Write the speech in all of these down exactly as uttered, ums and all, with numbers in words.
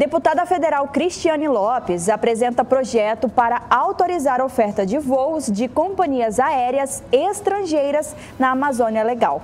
Deputada federal Cristiane Lopes apresenta projeto para autorizar oferta de voos de companhias aéreas estrangeiras na Amazônia Legal.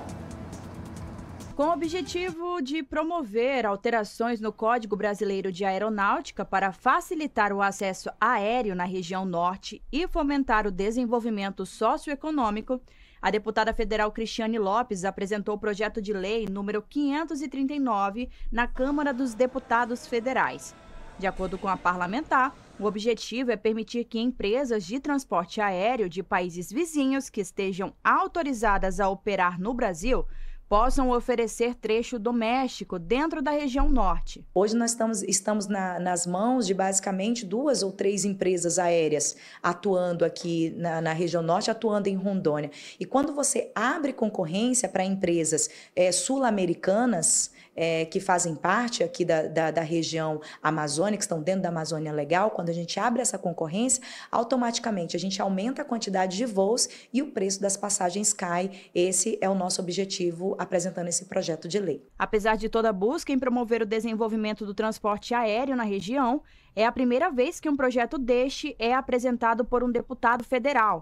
Com o objetivo de promover alterações no Código Brasileiro de Aeronáutica para facilitar o acesso aéreo na região norte e fomentar o desenvolvimento socioeconômico, a deputada federal Cristiane Lopes apresentou o projeto de lei número quinhentos e trinta e nove na Câmara dos Deputados Federais. De acordo com a parlamentar, o objetivo é permitir que empresas de transporte aéreo de países vizinhos que estejam autorizadas a operar no Brasil possam oferecer trecho doméstico dentro da região norte. Hoje nós estamos, estamos na, nas mãos de basicamente duas ou três empresas aéreas atuando aqui na, na região norte, atuando em Rondônia. E quando você abre concorrência para empresas é, sul-americanas, É, que fazem parte aqui da, da, da região amazônica, que estão dentro da Amazônia Legal, quando a gente abre essa concorrência, automaticamente a gente aumenta a quantidade de voos e o preço das passagens cai. Esse é o nosso objetivo apresentando esse projeto de lei. Apesar de toda a busca em promover o desenvolvimento do transporte aéreo na região, é a primeira vez que um projeto deste é apresentado por um deputado federal.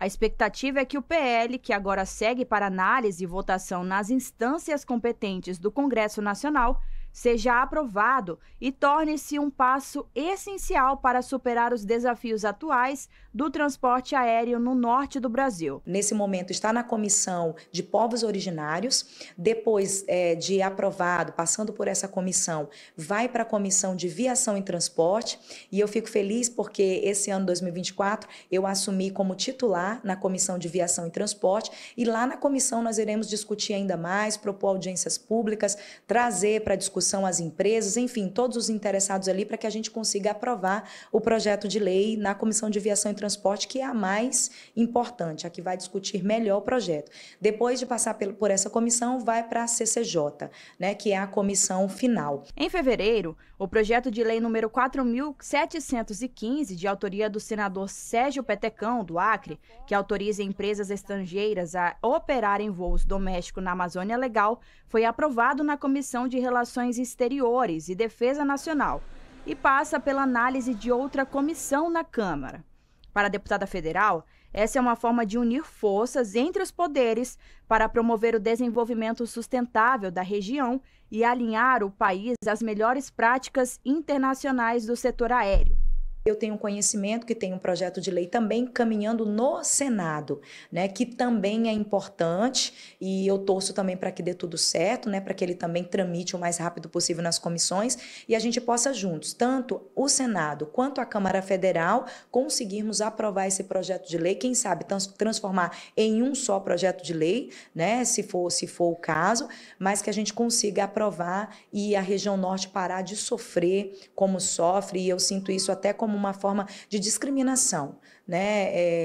A expectativa é que o P L, que agora segue para análise e votação nas instâncias competentes do Congresso Nacional, seja aprovado e torne-se um passo essencial para superar os desafios atuais do transporte aéreo no norte do Brasil. Nesse momento está na Comissão de Povos Originários, depois é, de aprovado, passando por essa comissão, vai para a Comissão de Viação e Transporte, e eu fico feliz porque esse ano dois mil e vinte e quatro eu assumi como titular na Comissão de Viação e Transporte, e lá na comissão nós iremos discutir ainda mais, propor audiências públicas, trazer para discussão discussão às empresas, enfim, todos os interessados ali para que a gente consiga aprovar o projeto de lei na Comissão de Viação e Transporte, que é a mais importante, a que vai discutir melhor o projeto. Depois de passar por essa comissão, vai para a C C J, né, que é a comissão final. Em fevereiro, o projeto de lei número quatro mil setecentos e quinze, de autoria do senador Sérgio Petecão, do Acre, que autoriza empresas estrangeiras a operarem voos domésticos na Amazônia Legal, foi aprovado na Comissão de Relações Exteriores e Defesa Nacional e passa pela análise de outra comissão na Câmara. Para a deputada federal, essa é uma forma de unir forças entre os poderes para promover o desenvolvimento sustentável da região e alinhar o país às melhores práticas internacionais do setor aéreo. Eu tenho conhecimento que tem um projeto de lei também caminhando no Senado, né, que também é importante, e eu torço também para que dê tudo certo, né, para que ele também tramite o mais rápido possível nas comissões e a gente possa juntos, tanto o Senado quanto a Câmara Federal, conseguirmos aprovar esse projeto de lei, quem sabe transformar em um só projeto de lei, né, se for, se for o caso, mas que a gente consiga aprovar e a região norte parar de sofrer como sofre, e eu sinto isso até como uma forma de discriminação, né?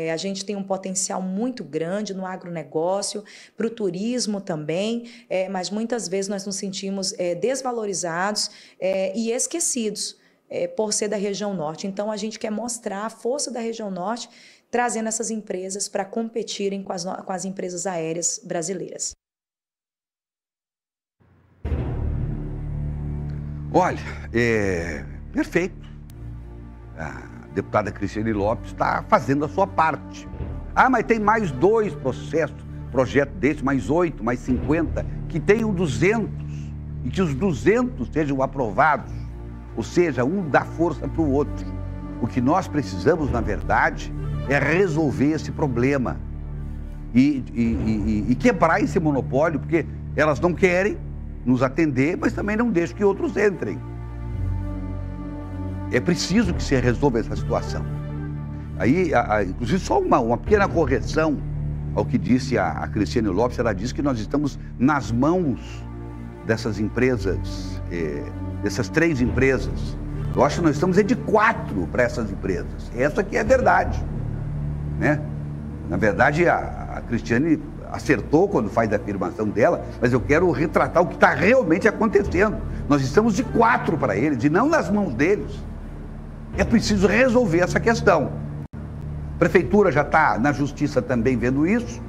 É, a gente tem um potencial muito grande no agronegócio, para o turismo também, é, mas muitas vezes nós nos sentimos é, desvalorizados é, e esquecidos é, por ser da região norte. Então, a gente quer mostrar a força da região norte, trazendo essas empresas para competirem com as, com as empresas aéreas brasileiras. Olha, é... perfeito. A deputada Cristiane Lopes está fazendo a sua parte. Ah, mas tem mais dois processos, projeto desse, mais oito, mais cinquenta, que tenham duzentos, e que os duzentos sejam aprovados, ou seja, um dá força para o outro. O que nós precisamos, na verdade, é resolver esse problema e, e, e, e quebrar esse monopólio, porque elas não querem nos atender, mas também não deixam que outros entrem. É preciso que se resolva essa situação. Aí, a, a, inclusive, só uma, uma pequena correção ao que disse a, a Cristiane Lopes. Ela disse que nós estamos nas mãos dessas empresas, é, dessas três empresas. Eu acho que nós estamos é de quatro para essas empresas. Essa aqui é a verdade, né? Na verdade, a, a Cristiane acertou quando faz a afirmação dela, mas eu quero retratar o que está realmente acontecendo. Nós estamos de quatro para eles e não nas mãos deles. É preciso resolver essa questão. A prefeitura já está na justiça também vendo isso.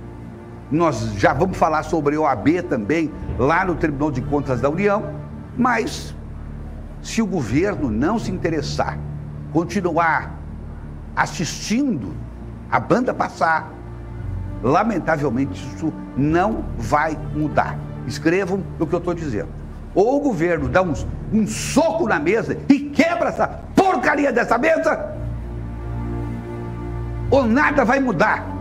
Nós já vamos falar sobre a O A B também, lá no Tribunal de Contas da União. Mas se o governo não se interessar, continuar assistindo a banda passar, lamentavelmente isso não vai mudar. Escrevam o que eu estou dizendo. Ou o governo dá uns, um soco na mesa e quebra essa porcaria dessa mesa, ou nada vai mudar.